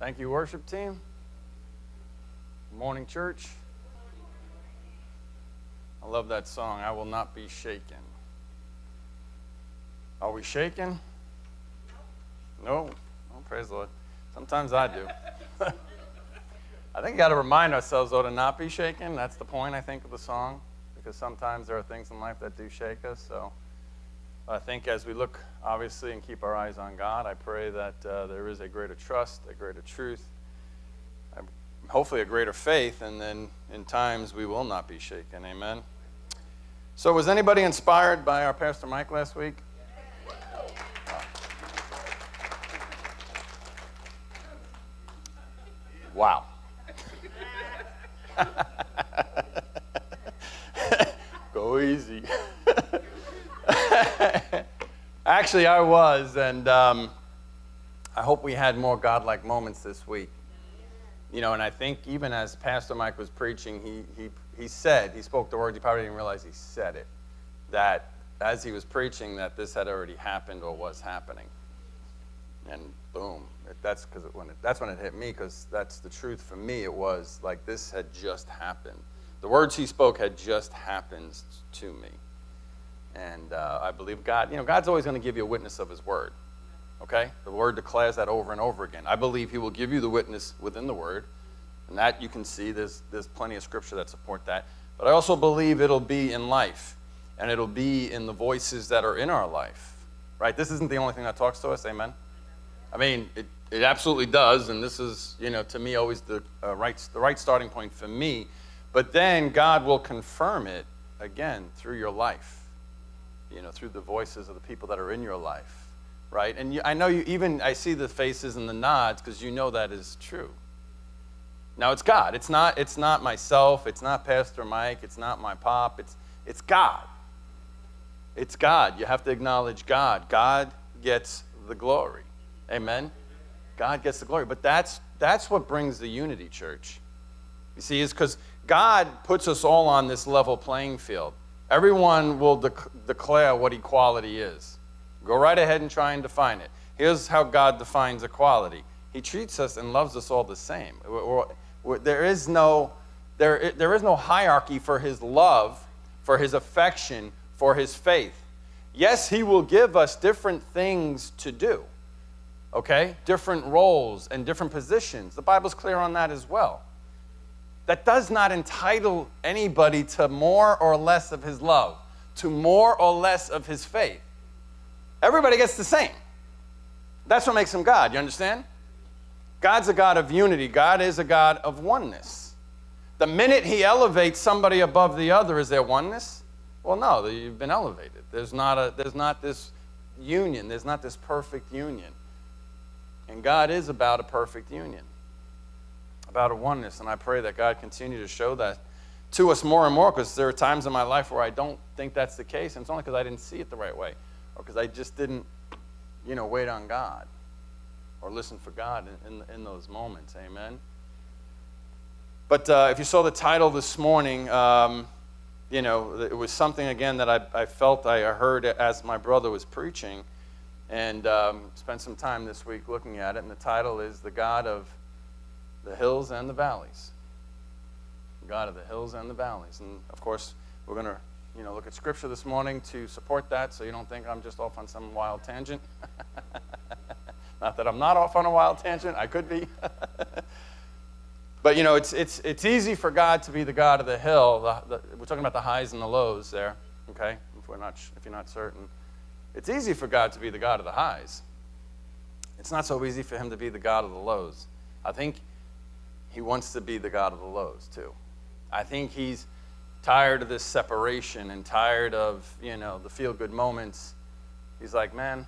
Thank you, worship team. Good morning, church. I love that song, I Will Not Be Shaken. Are we shaken? No. Oh, praise the Lord. Sometimes I do. I think we've got to remind ourselves, though, to not be shaken. That's the point, I think, of the song, because sometimes there are things in life that do shake us. So I think as we look, obviously, and keep our eyes on God, I pray that there is a greater trust, a greater truth, hopefully a greater faith, and then in times we will not be shaken. Amen. So was anybody inspired by our Pastor Mike last week? Wow. Go easy. Actually, I was, and I hope we had more godlike moments this week. You know, and I think even as Pastor Mike was preaching, he said, he spoke the words, he probably didn't realize he said it, that as he was preaching that this had already happened or was happening. And boom, that's when it hit me, because that's the truth for me. It was like this had just happened. The words he spoke had just happened to me. And I believe God, you know, God's always going to give you a witness of his word, okay? The word declares that over and over again. I believe he will give you the witness within the word, and that you can see there's plenty of scripture that support that. But I also believe it'll be in life, and it'll be in the voices that are in our life, right? This isn't the only thing that talks to us, amen? I mean, it absolutely does, and this is, you know, to me always the right starting point for me. But then God will confirm it, again, through your life. You know, through the voices of the people that are in your life, right? And I know you even, I see the faces and the nods because you know that is true. Now, it's God. It's not myself. It's not Pastor Mike. It's not my pop. It's God. It's God. You have to acknowledge God. God gets the glory. Amen? God gets the glory. But that's what brings the unity, church. You see, is because God puts us all on this level playing field. Everyone will declare what equality is. Go right ahead and try and define it. Here's how God defines equality. He treats us and loves us all the same. There is no hierarchy for his love, for his affection, for his faith. Yes, he will give us different things to do, okay? Different roles and different positions. The Bible's clear on that as well. That does not entitle anybody to more or less of his love, to more or less of his faith. Everybody gets the same. That's what makes him God, you understand? God's a God of unity. God is a God of oneness. The minute he elevates somebody above the other, is there oneness? Well, no, you've been elevated. There's not this union. There's not this perfect union. And God is about a perfect union, about a oneness, and I pray that God continue to show that to us more and more, because there are times in my life where I don't think that's the case, and it's only because I didn't see it the right way, or because I just didn't, you know, wait on God or listen for God in those moments. Amen. But if you saw the title this morning, you know, it was something again that I felt I heard as my brother was preaching, and spent some time this week looking at it. And the title is "The God of the Hills and the Valleys." God of the hills and the valleys. And of course, we're going to, you know, look at scripture this morning to support that, so you don't think I'm just off on some wild tangent. Not that I'm not off on a wild tangent, I could be. But you know, it's easy for God to be the God of the hill. We're talking about the highs and the lows there, okay? If you're not certain. It's easy for God to be the God of the highs. It's not so easy for him to be the God of the lows. I think he wants to be the God of the lows, too. I think he's tired of this separation and tired of, you know, the feel-good moments. He's like, man,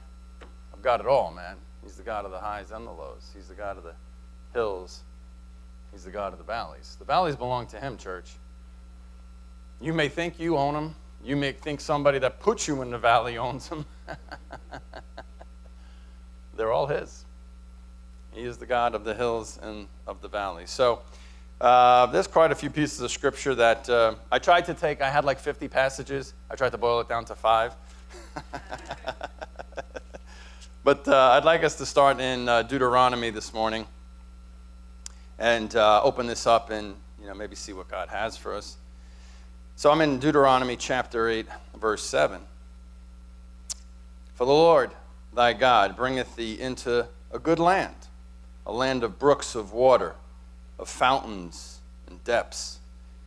I've got it all, man. He's the God of the highs and the lows. He's the God of the hills. He's the God of the valleys. The valleys belong to him, church. You may think you own them. You may think somebody that puts you in the valley owns them. They're all his. He is the God of the hills and of the valleys. So there's quite a few pieces of scripture that I tried to take. I had like 50 passages. I tried to boil it down to 5. But I'd like us to start in Deuteronomy this morning. and open this up and, you know, maybe see what God has for us. So I'm in Deuteronomy chapter 8, verse 7. For the Lord thy God bringeth thee into a good land, a land of brooks of water, of fountains and depths,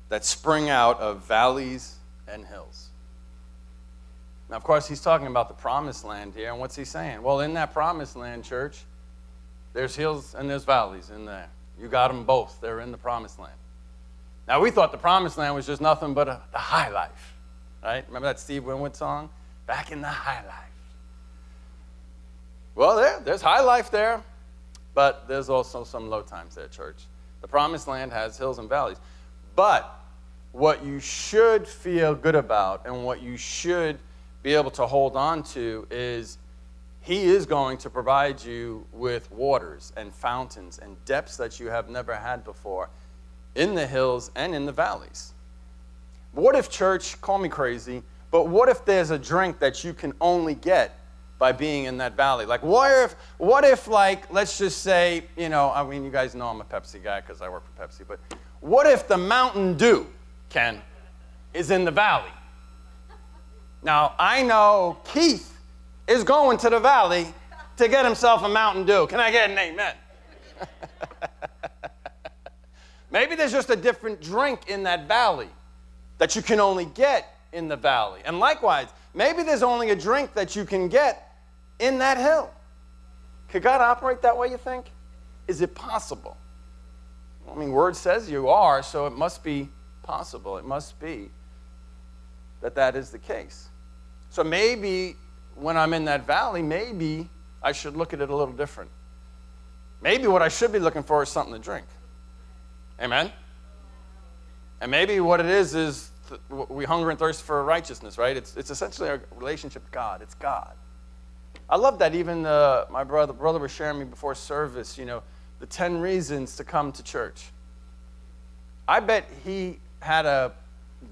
that spring out of valleys and hills. Now, of course, he's talking about the promised land here, and what's he saying? Well, in that promised land, church, there's hills and there's valleys in there. You got them both. They're in the promised land. Now, we thought the promised land was just nothing but the high life, right? Remember that Steve Winwood song? Back in the high life. Well, there's high life there, but there's also some low times there, church. The promised land has hills and valleys. But what you should feel good about and what you should be able to hold on to is he is going to provide you with waters and fountains and depths that you have never had before in the hills and in the valleys. What if, church, call me crazy, but what if there's a drink that you can only get by being in that valley? Like, what if, like, let's just say, you know, I mean, you guys know I'm a Pepsi guy because I work for Pepsi, but what if the Mountain Dew, Ken, is in the valley? Now, I know Keith is going to the valley to get himself a Mountain Dew. Can I get an amen? Maybe there's just a different drink in that valley that you can only get in the valley. And likewise, maybe there's only a drink that you can get in that hill. Could God operate that way, you think? Is it possible? I mean, word says you are, so it must be possible. It must be that is the case. So maybe when I'm in that valley, maybe I should look at it a little different. Maybe what I should be looking for is something to drink. Amen? And maybe what it is we hunger and thirst for righteousness, right? It's essentially our relationship with God. It's God. I love that even my brother was sharing me before service, you know, the 10 reasons to come to church. I bet he had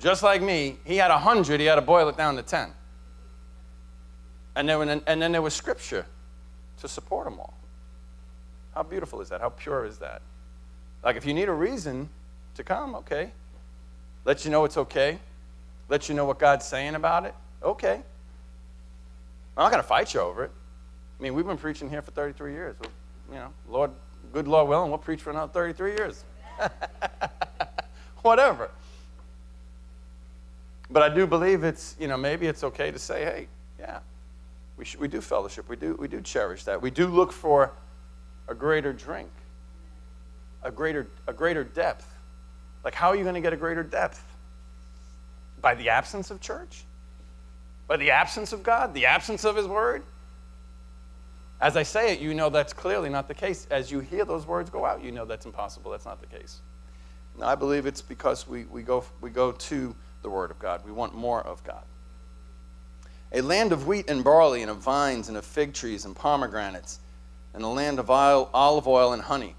just like me, he had 100, he had to boil it down to 10. And then there was scripture to support them all. How beautiful is that? How pure is that? Like, if you need a reason to come, okay. Let you know it's okay. Let you know what God's saying about it. Okay. I'm not going to fight you over it. I mean, we've been preaching here for 33 years. We'll, you know, Lord, good Lord willing, we'll preach for another 33 years. Whatever. But I do believe it's, you know, maybe it's okay to say, hey, yeah, we do fellowship. We do cherish that. We do look for a greater drink, a greater depth. Like, how are you going to get a greater depth? By the absence of church? By the absence of God? The absence of his word? As I say it, you know that's clearly not the case. As you hear those words go out, you know that's impossible. That's not the case. Now, I believe it's because we go to the word of God. We want more of God. A land of wheat and barley and of vines and of fig trees and pomegranates and a land of olive oil and honey.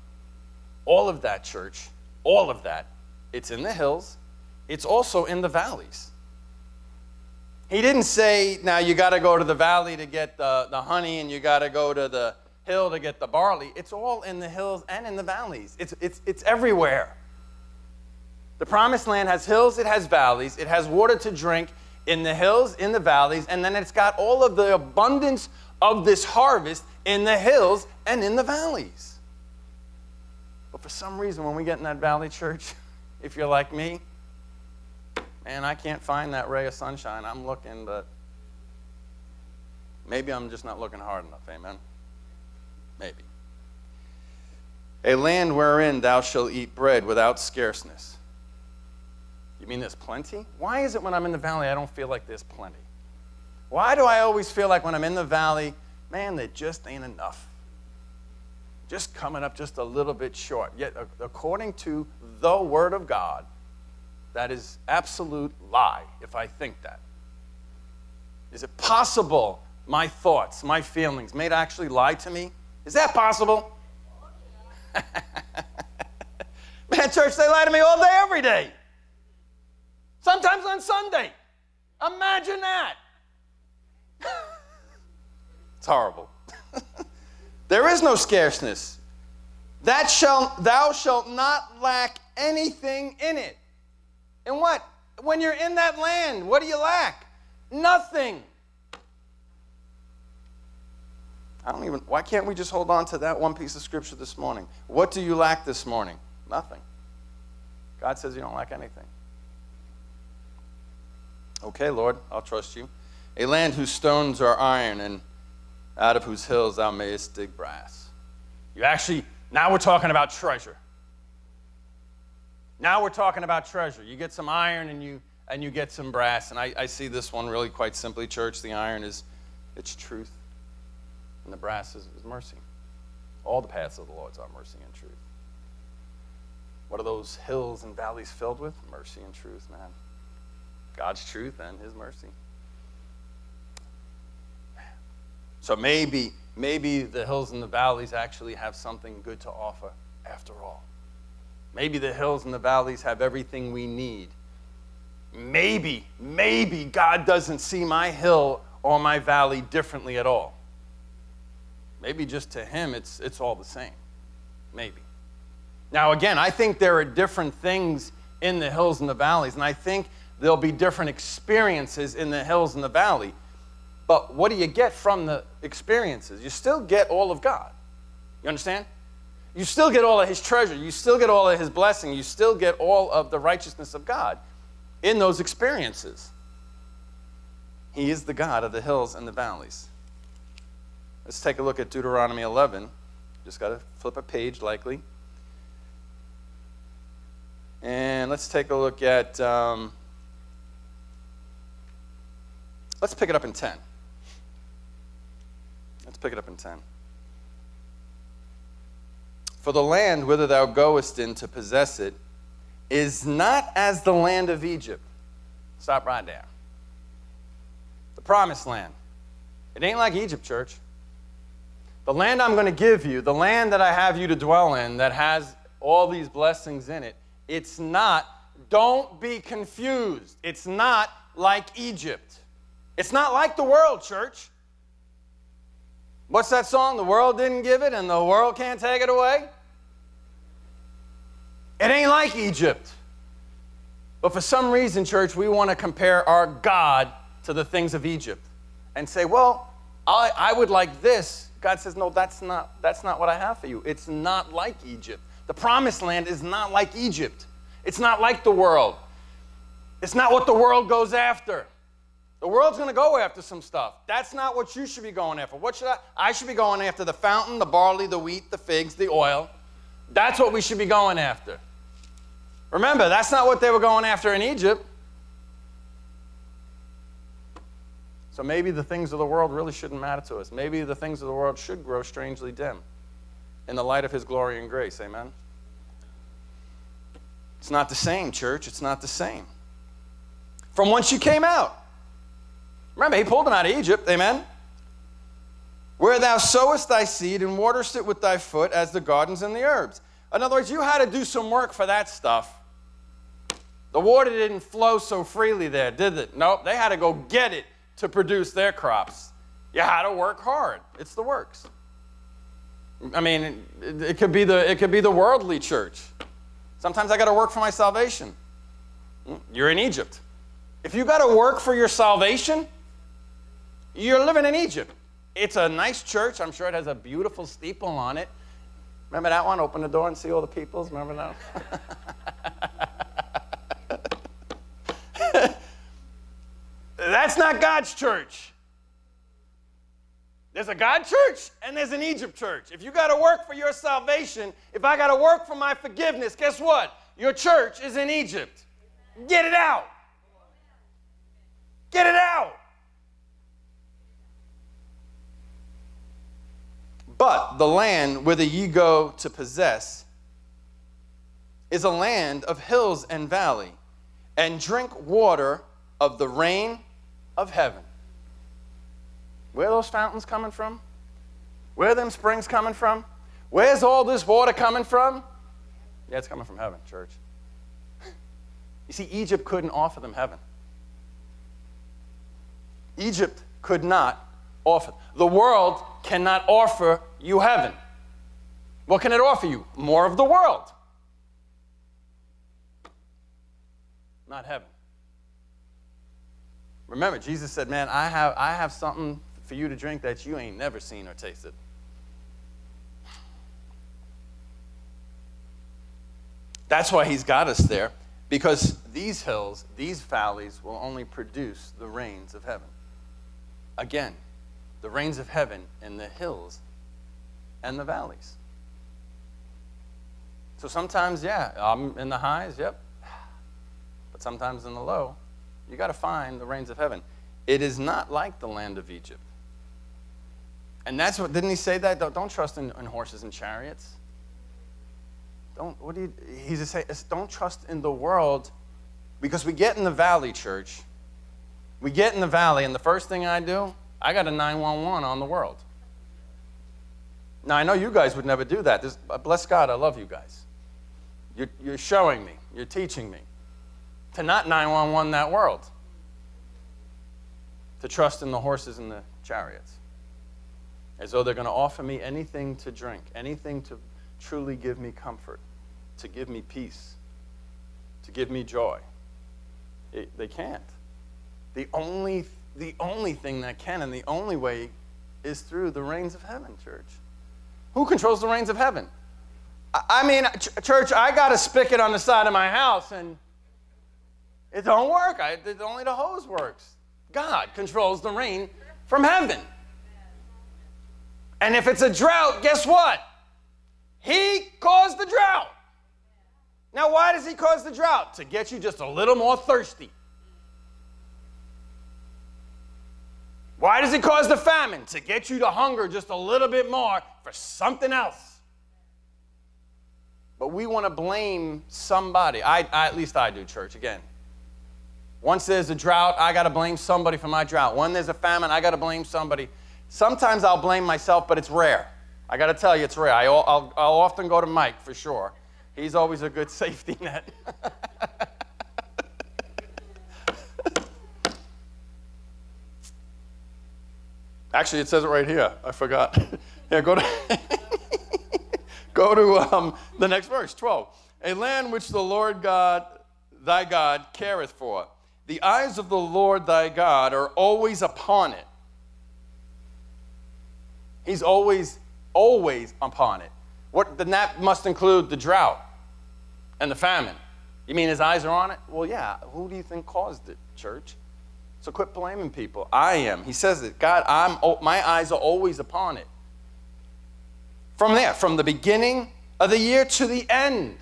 All of that, church, all of that, it's in the hills. It's also in the valleys. He didn't say, now you got to go to the valley to get the honey and you got to go to the hill to get the barley. It's all in the hills and in the valleys. It's everywhere. The promised land has hills, it has valleys, it has water to drink in the hills, in the valleys, and then it's got all of the abundance of this harvest in the hills and in the valleys. But for some reason, when we get in that valley, church, if you're like me, man, I can't find that ray of sunshine. I'm looking, but maybe I'm just not looking hard enough, amen? Maybe. A land wherein thou shalt eat bread without scarceness. You mean there's plenty? Why is it when I'm in the valley I don't feel like there's plenty? Why do I always feel like when I'm in the valley, man, there just ain't enough? Just coming up just a little bit short. Yet, according to the Word of God, that is absolute lie if I think that. Is it possible my thoughts, my feelings may actually lie to me? Is that possible? Man, church, they lie to me all day, every day. Sometimes on Sunday. Imagine that. It's horrible. There is no scarceness. Thou shalt not lack anything in it. And what? When you're in that land, what do you lack? Nothing. Why can't we just hold on to that one piece of scripture this morning? What do you lack this morning? Nothing. God says you don't lack anything. Okay, Lord, I'll trust you. A land whose stones are iron and out of whose hills thou mayest dig brass. You actually, now we're talking about treasure. Now we're talking about treasure. You get some iron and you get some brass. And I see this one really quite simply, church. The iron is, it's truth. And the brass is mercy. All the paths of the Lord are mercy and truth. What are those hills and valleys filled with? Mercy and truth, man. God's truth and his mercy. So maybe the hills and the valleys actually have something good to offer after all. Maybe the hills and the valleys have everything we need. Maybe God doesn't see my hill or my valley differently at all. Maybe just to him, it's all the same. Maybe. Now, again, I think there are different things in the hills and the valleys, and I think there'll be different experiences in the hills and the valley. But what do you get from the experiences? You still get all of God. You understand? You still get all of his treasure. You still get all of his blessing. You still get all of the righteousness of God in those experiences. He is the God of the hills and the valleys. Let's take a look at Deuteronomy 11. Just got to flip a page, likely. And let's take a look at, let's pick it up in 10. Let's pick it up in 10. For the land whither thou goest in to possess it is not as the land of Egypt. Stop right there. The promised land. It ain't like Egypt, church. The land I'm going to give you, the land that I have you to dwell in that has all these blessings in it, it's not, don't be confused. It's not like Egypt. It's not like the world, church. What's that song? The world didn't give it and the world can't take it away. It ain't like Egypt. But for some reason, church, we want to compare our God to the things of Egypt and say, well, I would like this. God says, no, that's not what I have for you. It's not like Egypt. The promised land is not like Egypt. It's not like the world. It's not what the world goes after. The world's going to go after some stuff. That's not what you should be going after. What should I should be going after the fountain, the barley, the wheat, the figs, the oil. That's what we should be going after. Remember, that's not what they were going after in Egypt. So maybe the things of the world really shouldn't matter to us. Maybe the things of the world should grow strangely dim in the light of his glory and grace. Amen? It's not the same, church. It's not the same. From whence you came out. Remember, he pulled them out of Egypt. Amen? Where thou sowest thy seed and waterest it with thy foot as the gardens and the herbs. In other words, you had to do some work for that stuff. The water didn't flow so freely there, did it? Nope. They had to go get it to produce their crops. You had to work hard. It's the works. I mean, it could be the worldly church. Sometimes I got to work for my salvation. You're in Egypt. If you got to work for your salvation, you're living in Egypt. It's a nice church. I'm sure it has a beautiful steeple on it. Remember that one? Open the door and see all the peoples. Remember that one? That's not God's church. There's a God church and there's an Egypt church. If you got to work for your salvation, if I got to work for my forgiveness, guess what? Your church is in Egypt. Get it out. Get it out. But the land whither ye go to possess is a land of hills and valley, and drink water of the rain of heaven. Where are those fountains coming from? Where are them springs coming from? Where's all this water coming from? Yeah, it's coming from heaven, church. You see, Egypt couldn't offer them heaven. Egypt could not offer. The world cannot offer you heaven. What can it offer you? More of the world. Not heaven. Remember, Jesus said, man, I have something for you to drink that you ain't never seen or tasted. That's why he's got us there, because these hills, these valleys will only produce the rains of heaven. Again, the rains of heaven in the hills and the valleys. So sometimes, yeah, I'm in the highs, yep. But sometimes in the low, you got to find the rains of heaven. It is not like the land of Egypt. And that's what, didn't he say that? Don't trust in horses and chariots. He's just saying, don't trust in the world, because we get in the valley, church. We get in the valley, and the first thing I do, I got a 911 on the world. Now, I know you guys would never do that. Bless God, I love you guys. You're showing me. You're teaching me to not 911 that world, to trust in the horses and the chariots, as though they're going to offer me anything to drink, anything to truly give me comfort, to give me peace, to give me joy. They can't. The only thing that can, and the only way, is through the reins of heaven, church. Who controls the reins of heaven? I mean, church, I got a spigot on the side of my house, and it don't work. Only the hose works. God controls the rain from heaven. And if it's a drought, guess what? He caused the drought. Now, why does he cause the drought? To get you just a little more thirsty. Why does he cause the famine? To get you to hunger just a little bit more for something else. But we want to blame somebody. At least I do, church, again. Once there's a drought, I got to blame somebody for my drought. When there's a famine, I got to blame somebody. Sometimes I'll blame myself, but it's rare. I got to tell you, it's rare. I'll often go to Mike, for sure. He's always a good safety net. Actually, it says it right here. I forgot. Yeah, go to the next verse, 12. A land which the Lord God, thy God, careth for. The eyes of the Lord thy God are always upon it. He's always upon it. Then that must include the drought and the famine. You mean his eyes are on it? Well, yeah. Who do you think caused it, church? So quit blaming people. I am. He says it. God, my eyes are always upon it. From there, from the beginning of the year to the end.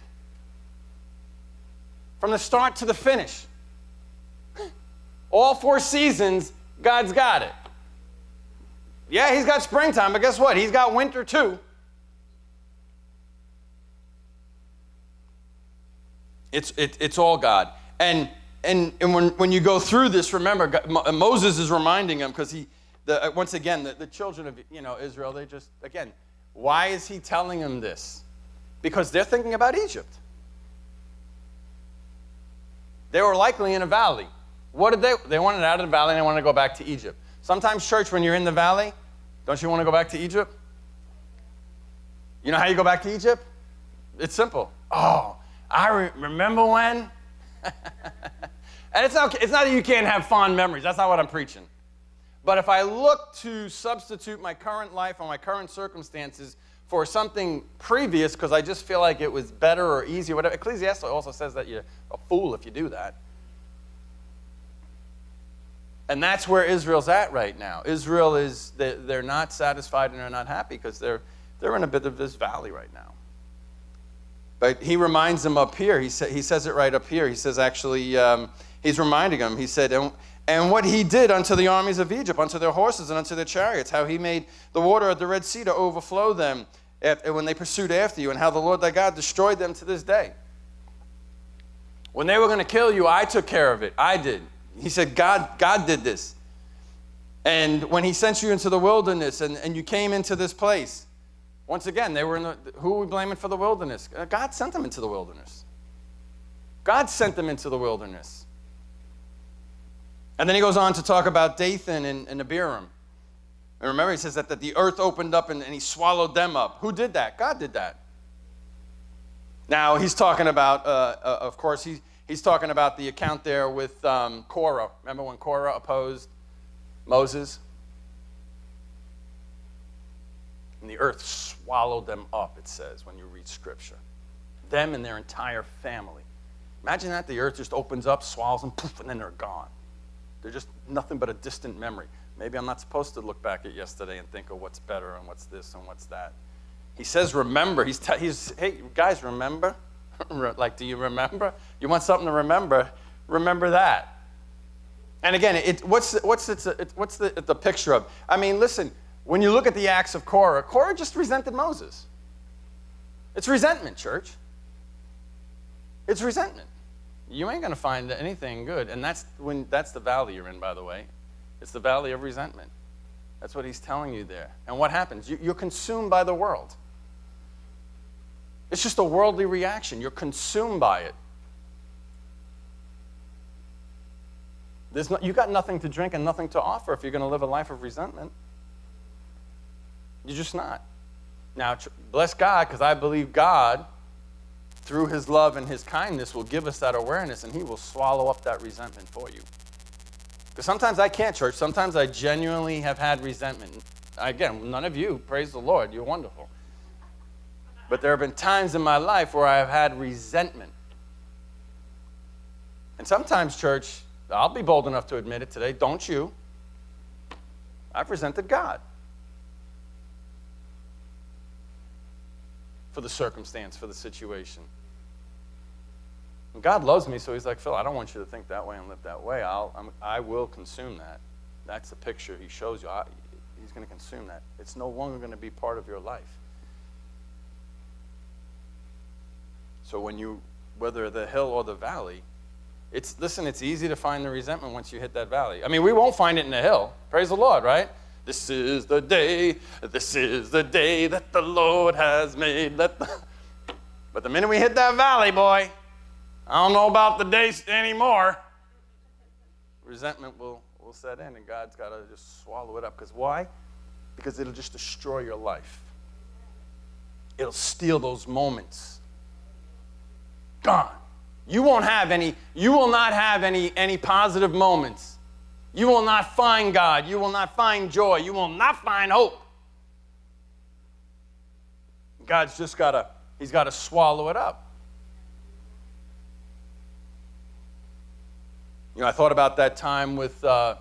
From the start to the finish. All four seasons, God's got it. Yeah, he's got springtime, but guess what? He's got winter too. It's all God. And when you go through this, remember, Moses is reminding them, because once again, the children of Israel, they just, again, why is he telling them this? Because they're thinking about Egypt. They were likely in a valley. What did they wanted out of the valley, and they wanted to go back to Egypt. Sometimes, church, when you're in the valley, don't you want to go back to Egypt? You know how you go back to Egypt? It's simple. Oh, I remember when. And it's not that you can't have fond memories. That's not what I'm preaching. But if I look to substitute my current life or my current circumstances for something previous because I just feel like it was better or easier, whatever. Ecclesiastes also says that you're a fool if you do that. And that's where Israel's at right now. Israel is, they're not satisfied and they're not happy because they're in a bit of this valley right now. But he reminds them up here. He says it right up here. He says, actually, he's reminding them. He said, and what he did unto the armies of Egypt, unto their horses and unto their chariots, how he made the water of the Red Sea to overflow them when they pursued after you, and how the Lord thy God destroyed them to this day. When they were going to kill you, I took care of it. I did. He said, God did this. And when he sent you into the wilderness and you came into this place, once again, they were in the, who are we blaming for the wilderness? God sent them into the wilderness. God sent them into the wilderness. And then he goes on to talk about Dathan and Abiram. And remember, he says that the earth opened up and he swallowed them up. Who did that? God did that. Now, he's talking about, of course, he's talking about the account there with Korah. Remember when Korah opposed Moses? And the earth swallowed them up, it says, when you read Scripture. Them and their entire family. Imagine that. The earth just opens up, swallows them, poof, and then they're gone. They're just nothing but a distant memory. Maybe I'm not supposed to look back at yesterday and think, oh, what's better and what's this and what's that. He says, remember. Hey, guys, remember? Like, do you remember? You want something to remember? Remember that. And again, what's the picture of? I mean, listen, when you look at the acts of Korah, Korah just resented Moses. It's resentment, church. It's resentment. You ain't going to find anything good. And that's the valley you're in, by the way. It's the valley of resentment. That's what he's telling you there. And what happens? You're consumed by the world. It's just a worldly reaction. You're consumed by it. You got nothing to drink and nothing to offer if you're going to live a life of resentment. You're just not. Now, bless God, because I believe God, through his love and his kindness, will give us that awareness, and he will swallow up that resentment for you. Because sometimes I can't, church. Sometimes I genuinely have had resentment. Again, none of you, praise the Lord, you're wonderful. But there have been times in my life where I have had resentment. And sometimes, church, I'll be bold enough to admit it today, don't you? I've resented God for the circumstance, for the situation. And God loves me, so he's like, Phil, I don't want you to think that way and live that way. I will consume that. That's the picture he shows you. He's going to consume that. It's no longer going to be part of your life. So when you, whether the hill or the valley, it's easy to find the resentment once you hit that valley. I mean, we won't find it in the hill. Praise the Lord, right? This is the day that the Lord has made. But the minute we hit that valley, boy, I don't know about the day anymore. Resentment will set in, and God's got to just swallow it up. Because why? Because it'll just destroy your life. It'll steal those moments. Gone. You will not have any positive moments. You will not find God. You will not find joy. You will not find hope. God's just he's got to swallow it up. You know, I thought about that time with, I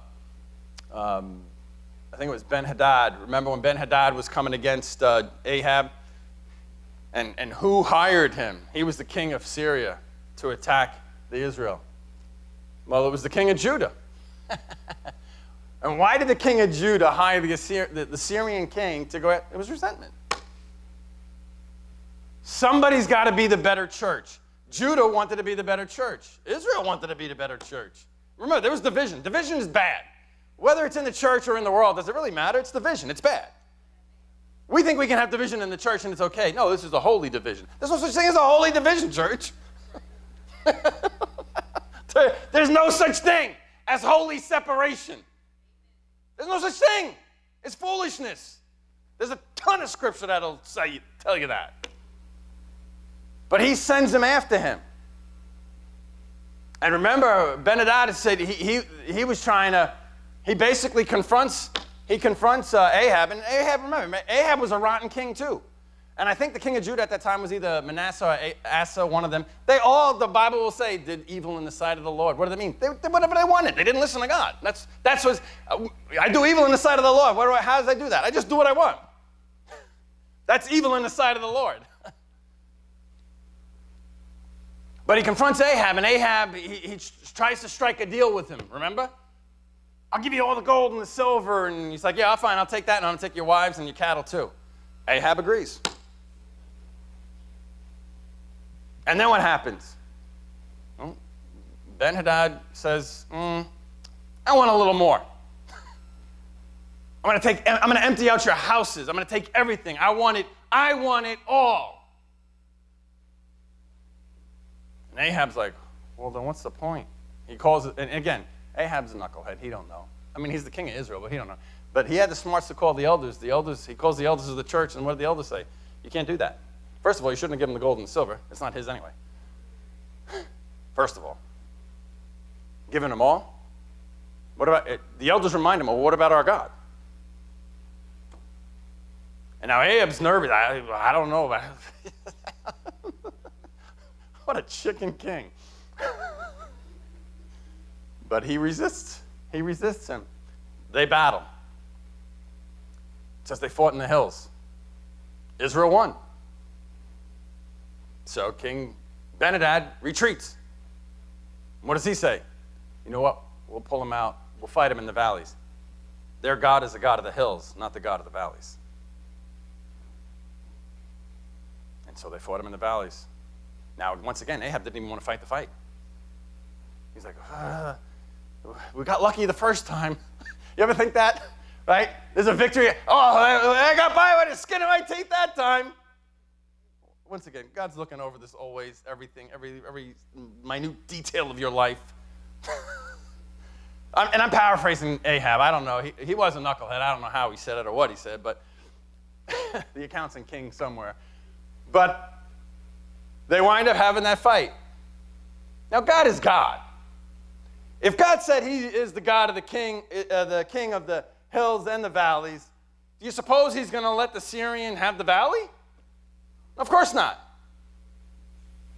think it was Ben-Hadad. Remember when Ben-Hadad was coming against Ahab? And who hired him? He was the king of Syria to attack Israel. Well, it was the king of Judah. And why did the king of Judah hire the Syrian king to go at? It was resentment. Somebody's got to be the better church. Judah wanted to be the better church. Israel wanted to be the better church. Remember, there was division. Division is bad. Whether it's in the church or in the world, does it really matter? It's division. It's bad. We think we can have division in the church and it's okay. No, this is a holy division. There's no such thing as a holy division, church. There's no such thing as holy separation. There's no such thing. It's foolishness. There's a ton of scripture that'll tell you that. But he sends them after him. And remember, Ben-Hadad said he was trying to, he basically confronts Ahab. And Ahab, remember, Ahab was a rotten king too. And I think the king of Judah at that time was either Manasseh or Asa, one of them. They all, the Bible will say, did evil in the sight of the Lord. What do they mean? They did whatever they wanted. They didn't listen to God. That's what, I do evil in the sight of the Lord. How does I do that? I just do what I want. That's evil in the sight of the Lord. But he confronts Ahab, and Ahab, he tries to strike a deal with him, remember? I'll give you all the gold and the silver. And he's like, yeah, fine, I'll take that, and I'll take your wives and your cattle too. Ahab agrees. And then what happens? Well, Ben-Hadad says, I want a little more. I'm going to empty out your houses. I'm going to take everything. I want it all. And Ahab's like, well, then what's the point? He calls it, and again, Ahab's a knucklehead. He don't know. I mean, he's the king of Israel, but he don't know. But he had the smarts to call the elders. He calls the elders of the church, and what did the elders say? You can't do that. First of all, you shouldn't have given him the gold and the silver. It's not his anyway. First of all. Giving them all? What about it? The elders remind him, well, what about our God? And now Ahab's nervous. I don't know about it. What a chicken king. But he resists. He resists him. They battle. It says they fought in the hills. Israel won. So King Ben-Hadad retreats. What does he say? You know what? We'll pull him out. We'll fight him in the valleys. Their God is the God of the hills, not the God of the valleys. And so they fought him in the valleys. Now, once again, Ahab didn't even want to fight the fight. He's like, we got lucky the first time. You ever think that? Right? There's a victory. Oh, I got by with the skin of my teeth that time. Once again, God's looking over this always, everything, every minute detail of your life. I'm paraphrasing Ahab. I don't know. He was a knucklehead. I don't know how he said it or what he said, but the account's in King somewhere. But they wind up having that fight. Now, God is God. If God said he is the God of the king of the hills and the valleys, do you suppose he's going to let the Syrian have the valley? Of course not.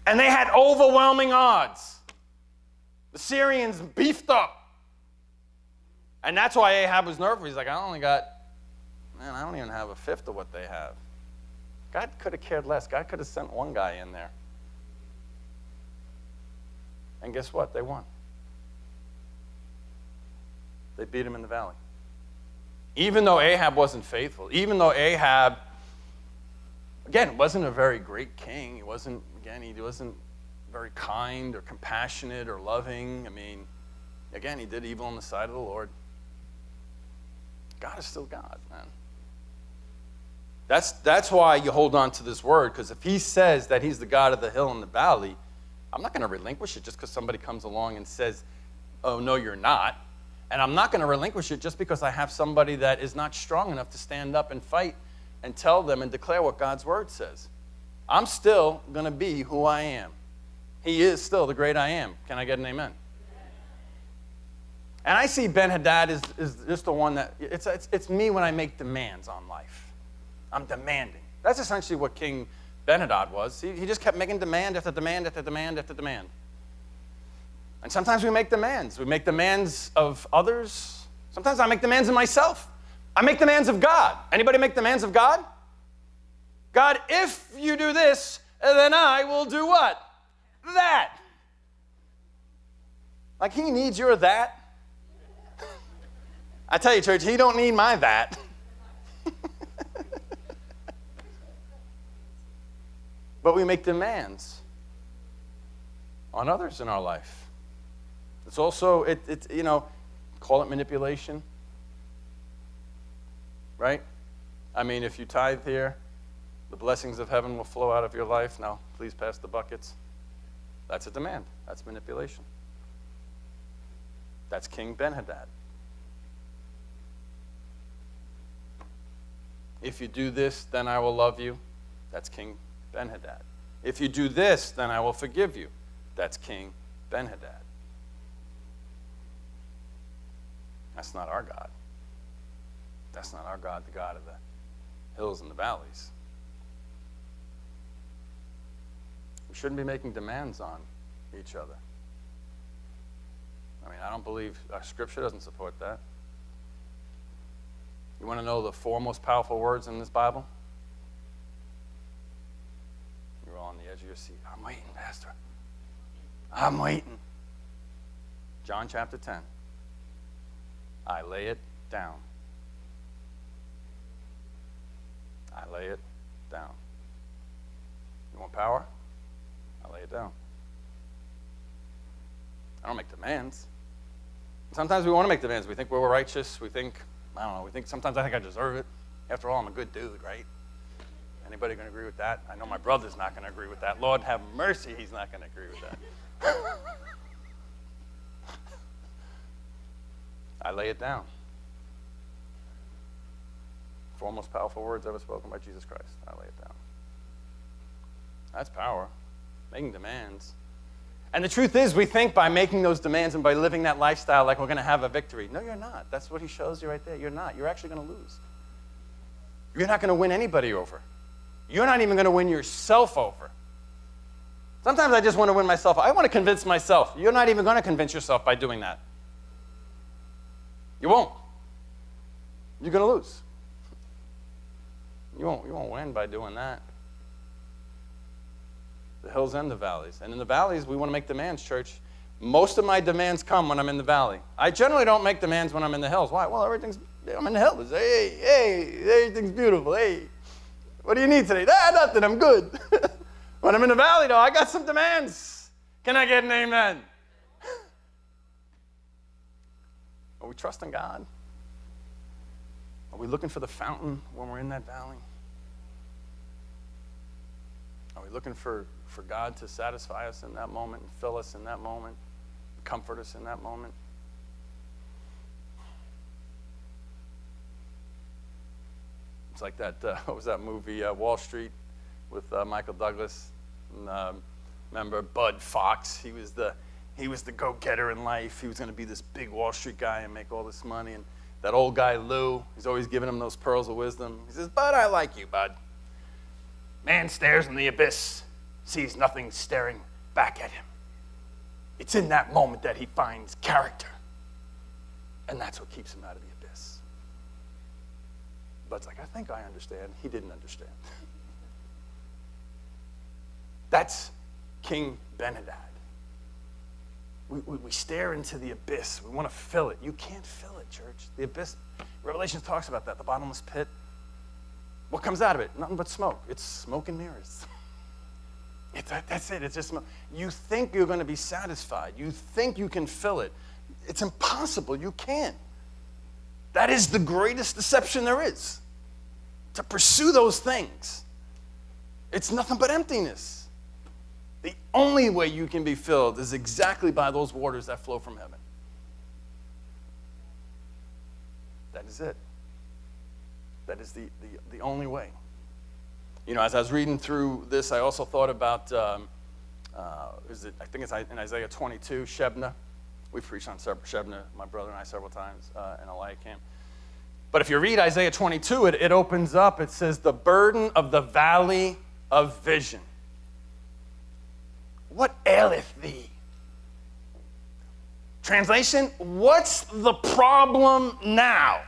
And they had overwhelming odds. The Syrians beefed up. And that's why Ahab was nervous. He's like, I don't even have a fifth of what they have. God could have cared less. God could have sent one guy in there. And guess what? They won. They beat him in the valley. Even though Ahab wasn't faithful, even though Ahab, again, wasn't a very great king. He wasn't very kind or compassionate or loving. I mean, again, he did evil on the side of the Lord. God is still God, man. That's why you hold on to this word, because if he says that he's the God of the hill and the valley, I'm not going to relinquish it just because somebody comes along and says, oh, no, you're not. And I'm not going to relinquish it just because I have somebody that is not strong enough to stand up and fight and tell them and declare what God's word says. I'm still going to be who I am. He is still the great I am. Can I get an amen? And I see Ben-Hadad is just the one that, it's me when I make demands on life. I'm demanding. That's essentially what King Ben-Hadad was. He just kept making demand after demand after demand after demand. And sometimes we make demands. We make demands of others. Sometimes I make demands of myself. I make demands of God. Anybody make demands of God? God, if you do this, then I will do what? That. Like he needs your that. I tell you, church, he don't need my that. But we make demands on others in our life. It's also, you know, call it manipulation, right? I mean, if you tithe here, the blessings of heaven will flow out of your life. Now, please pass the buckets. That's a demand. That's manipulation. That's King Ben-Hadad. If you do this, then I will love you. That's King Ben-Hadad. If you do this, then I will forgive you. That's King Ben-Hadad. That's not our God. That's not our God, the God of the hills and the valleys. We shouldn't be making demands on each other. I mean, I don't believe, our scripture doesn't support that. You want to know the four most powerful words in this Bible? You're all on the edge of your seat. I'm waiting, Pastor. I'm waiting. John chapter 10. I lay it down. I lay it down. You want power? I lay it down. I don't make demands. Sometimes we want to make demands. We think we're righteous. We think, I don't know, sometimes I think I deserve it. After all, I'm a good dude, right? Anybody going to agree with that? I know my brother's not going to agree with that. Lord have mercy, he's not going to agree with that. I lay it down. four most powerful words ever spoken by Jesus Christ. I lay it down. That's power, making demands. And the truth is, we think by making those demands and by living that lifestyle like we're going to have a victory. No, you're not. That's what he shows you right there. You're not. You're actually going to lose. You're not going to win anybody over. You're not even going to win yourself over. Sometimes I just want to win myself. I want to convince myself. You're not even going to convince yourself by doing that. You won't. You're going to lose. You won't win by doing that. The hills and the valleys. And in the valleys, we want to make demands, church. Most of my demands come when I'm in the valley. I generally don't make demands when I'm in the hills. Why? Well, I'm in the hills. Hey, everything's beautiful. Hey, what do you need today? Ah, nothing, I'm good. When I'm in the valley, though, I got some demands. Can I get an amen? Are we trusting God? Are we looking for the fountain when we're in that valley? Are we looking for God to satisfy us in that moment, and fill us in that moment, comfort us in that moment? It's like that, what was that movie, Wall Street, with Michael Douglas, and, remember Bud Fox, he was the go-getter in life. He was going to be this big Wall Street guy and make all this money, and that old guy Lou, he's always giving him those pearls of wisdom. He says, Bud, I like you, Bud. Man stares in the abyss, sees nothing staring back at him. It's in that moment that he finds character. And that's what keeps him out of the abyss. But it's like, I think I understand. He didn't understand. That's King Ben-Hadad. We stare into the abyss. We want to fill it. You can't fill it, church. The abyss, Revelation talks about that, the bottomless pit. What comes out of it? Nothing but smoke. It's smoke and mirrors. That's it. It's just smoke. You think you're going to be satisfied. You think you can fill it. It's impossible. You can't. That is the greatest deception there is, to pursue those things. It's nothing but emptiness. The only way you can be filled is exactly by those waters that flow from heaven. That is it. That is the only way. You know, as I was reading through this, I also thought about, I think it's in Isaiah 22, Shebna. We've preached on Shebna, my brother and I, several times in a life camp. But if you read Isaiah 22, it opens up. It says, the burden of the valley of vision. What aileth thee? Translation, what's the problem now?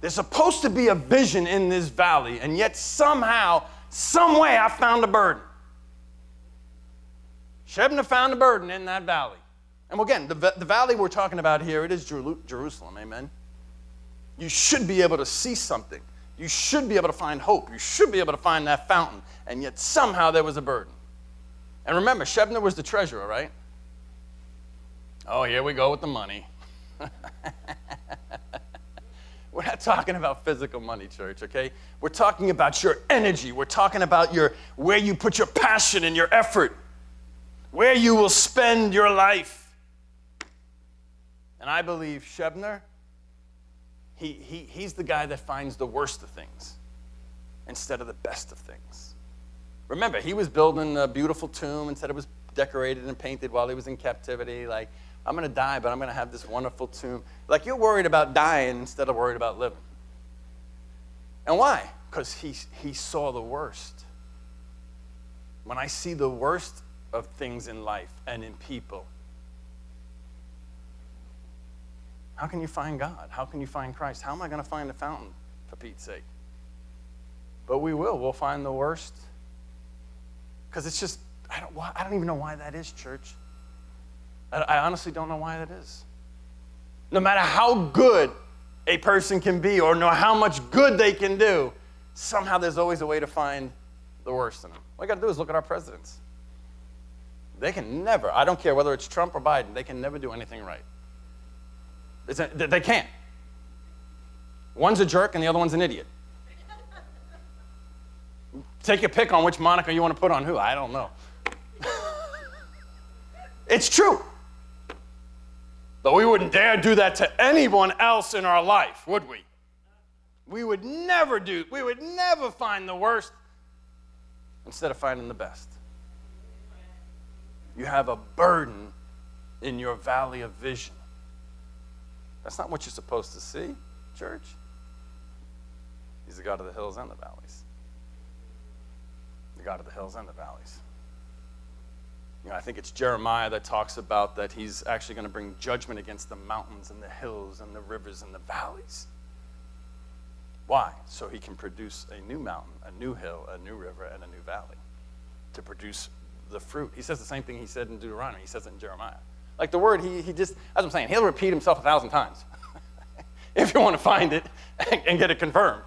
There's supposed to be a vision in this valley, and yet somehow, some way, I found a burden. Shebna found a burden in that valley. And again, the valley we're talking about here, it is Jerusalem, amen? You should be able to see something. You should be able to find hope. You should be able to find that fountain. And yet somehow there was a burden. And remember, Shebna was the treasurer, right? Oh, here we go with the money. We're not talking about physical money, church, okay? We're talking about your energy. We're talking about where you put your passion and your effort, where you will spend your life. And I believe Shebna, he's the guy that finds the worst of things instead of the best of things. Remember, he was building a beautiful tomb and said it was decorated and painted while he was in captivity, like, I'm going to die, but I'm going to have this wonderful tomb. Like, you're worried about dying instead of worried about living. And why? Because he saw the worst. When I see the worst of things in life and in people, how can you find God? How can you find Christ? How am I going to find the fountain, for Pete's sake? But we will. We'll find the worst. Because it's just, I don't even know why that is, church. I honestly don't know why that is. No matter how good a person can be or know how much good they can do, somehow there's always a way to find the worst in them. All you got to do is look at our presidents. They can never, I don't care whether it's Trump or Biden, they can never do anything right. They can't. One's a jerk and the other one's an idiot. Take your pick on which moniker you want to put on who. I don't know. It's true. Though we wouldn't dare do that to anyone else in our life, would we? We would never find the worst instead of finding the best. You have a burden in your valley of vision. That's not what you're supposed to see, church. He's the God of the hills and the valleys. The God of the hills and the valleys. You know, I think it's Jeremiah that talks about that he's actually going to bring judgment against the mountains and the hills and the rivers and the valleys. Why? So he can produce a new mountain, a new hill, a new river, and a new valley to produce the fruit. He says the same thing he said in Deuteronomy. He says it in Jeremiah. Like the word, he just, as I'm saying, he'll repeat himself 1,000 times if you want to find it and get it confirmed.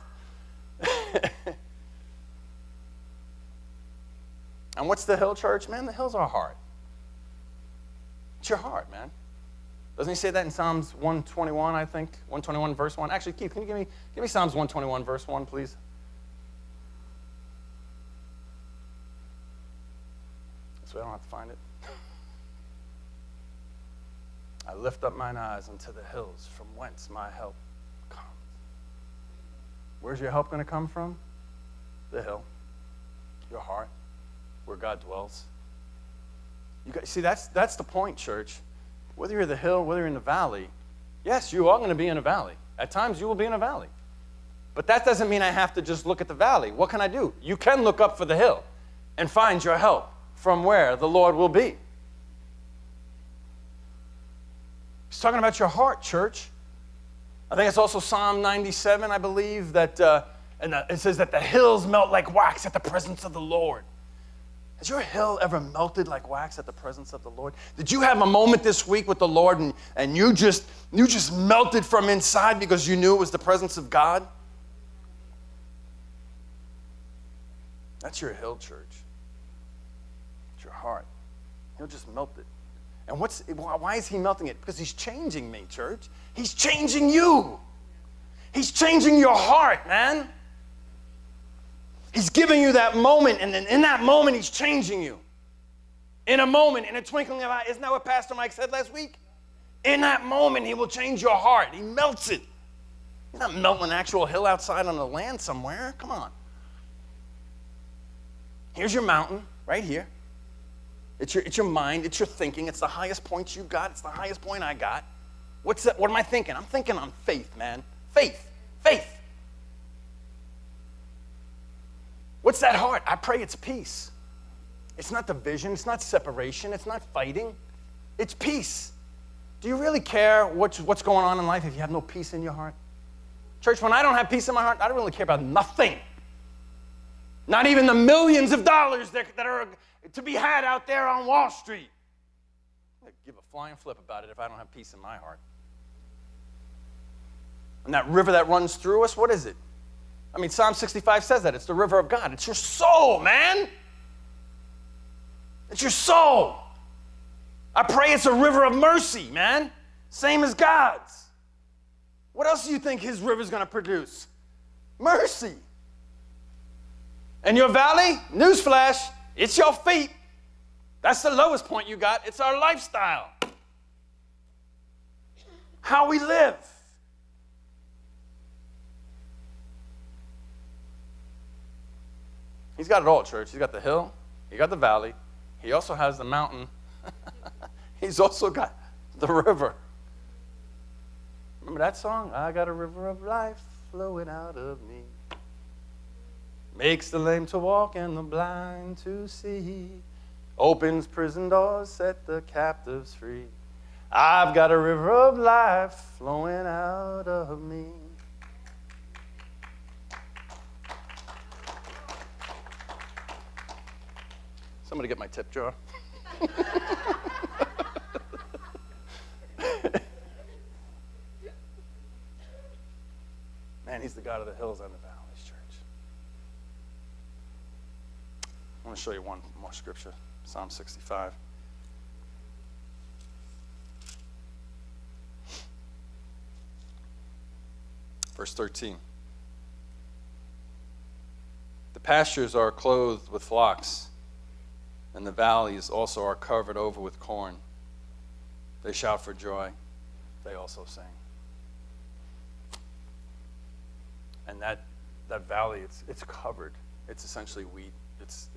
And what's the hill, church? Man, the hill's our heart. It's your heart, man. Doesn't he say that in Psalms 121, I think? 121, verse 1. Actually, Keith, can you give me Psalms 121, verse 1, please? So I don't have to find it. I lift up mine eyes unto the hills from whence my help comes. Where's your help going to come from? The hill. Your heart. Where God dwells. You guys, see, that's the point, church. Whether you're the hill, whether you're in the valley, yes, you are going to be in a valley. At times, you will be in a valley. But that doesn't mean I have to just look at the valley. What can I do? You can look up for the hill and find your help from where the Lord will be. He's talking about your heart, church. I think it's also Psalm 97, I believe, that it says that the hills melt like wax at the presence of the Lord. Has your hill ever melted like wax at the presence of the Lord? Did you have a moment this week with the Lord and you just melted from inside because you knew it was the presence of God? That's your hill, church. It's your heart. He'll just melt it. And why is he melting it? Because he's changing me, church. He's changing you. He's changing your heart, man. He's giving you that moment, and then in that moment, he's changing you. In a moment, in a twinkling of an eye. Isn't that what Pastor Mike said last week? In that moment, he will change your heart. He melts it. He's not melting an actual hill outside on the land somewhere. Come on. Here's your mountain, right here. It's your mind. It's your thinking. It's the highest point you got. It's the highest point I got. What am I thinking? I'm thinking on faith, man. Faith. Faith. What's that heart? I pray it's peace. It's not division. It's not separation. It's not fighting. It's peace. Do you really care what's going on in life if you have no peace in your heart? Church, when I don't have peace in my heart, I don't really care about nothing. Not even the millions of dollars that are to be had out there on Wall Street. I'd give a flying flip about it if I don't have peace in my heart. And that river that runs through us, what is it? I mean, Psalm 65 says that. It's the river of God. It's your soul, man. It's your soul. I pray it's a river of mercy, man. Same as God's. What else do you think his river's going to produce? Mercy. And your valley? Newsflash. It's your feet. That's the lowest point you got. It's our lifestyle. How we live. He's got it all, church. He's got the hill. He got the valley. He also has the mountain. He's also got the river. Remember that song? I got a river of life flowing out of me. Makes the lame to walk and the blind to see. Opens prison doors, set the captives free. I've got a river of life flowing out of me. Somebody get my tip jar. Man, he's the God of the hills and the valleys, church. I want to show you one more scripture, Psalm 65. Verse 13. The pastures are clothed with flocks, and the valleys also are covered over with corn. They shout for joy. they also sang. And that valley, it's covered. It's essentially wheat. It's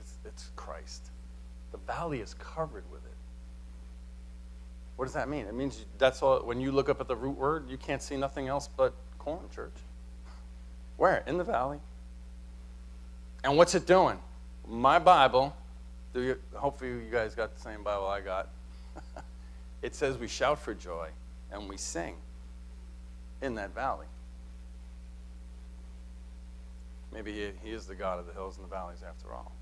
Christ. The valley is covered with it. What does that mean? It means that's all. When you look up at the root word, you can't see nothing else but corn, church. Where? In the valley. And what's it doing? My Bible, hopefully you guys got the same Bible I got. It says we shout for joy and we sing in that valley. Maybe he is the God of the hills and the valleys after all.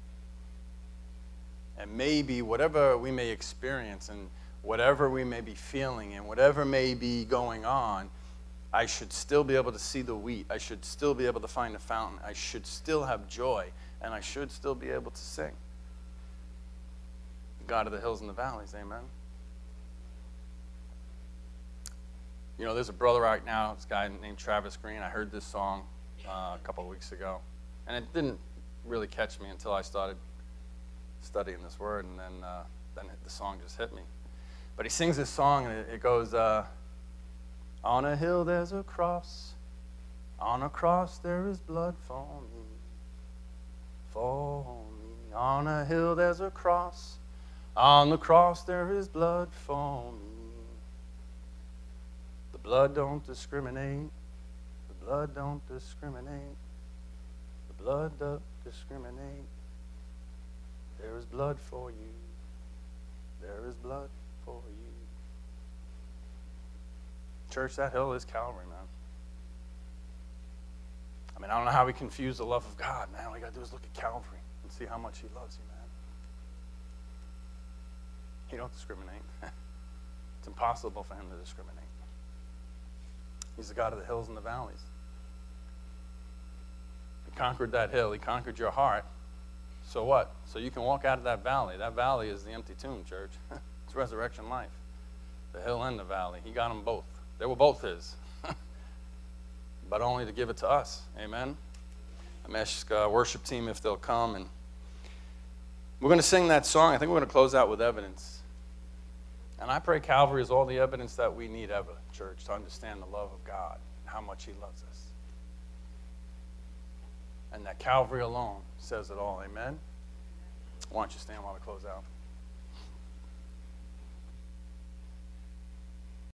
And maybe whatever we may experience and whatever we may be feeling and whatever may be going on, I should still be able to see the wheat. I should still be able to find the fountain. I should still have joy, and I should still be able to sing. The God of the hills and the valleys, amen? You know, there's a brother right now, this guy named Travis Green. I heard this song a couple of weeks ago, and it didn't really catch me until I started studying this word, and then the song just hit me. But he sings this song, and it goes, on a hill there's a cross, on a cross there is blood for me, for me. On a hill there's a cross, on the cross there is blood for me. The blood don't discriminate, the blood don't discriminate, the blood don't discriminate. There is blood for you, there is blood for you. Church, that hill is Calvary, man. I mean, I don't know how we confuse the love of God, man. All you got to do is look at Calvary and see how much he loves you, man. He don't discriminate. It's impossible for him to discriminate. He's the God of the hills and the valleys. He conquered that hill. He conquered your heart. So what? So you can walk out of that valley. That valley is the empty tomb, church. It's resurrection life. The hill and the valley. He got them both. They were both his, but only to give it to us. Amen. I'm asking the worship team if they'll come, and we're going to sing that song. I think we're going to close out with evidence, and I pray Calvary is all the evidence that we need ever, church, to understand the love of God and how much he loves us, and that Calvary alone says it all. Amen. Why don't you stand while we close out?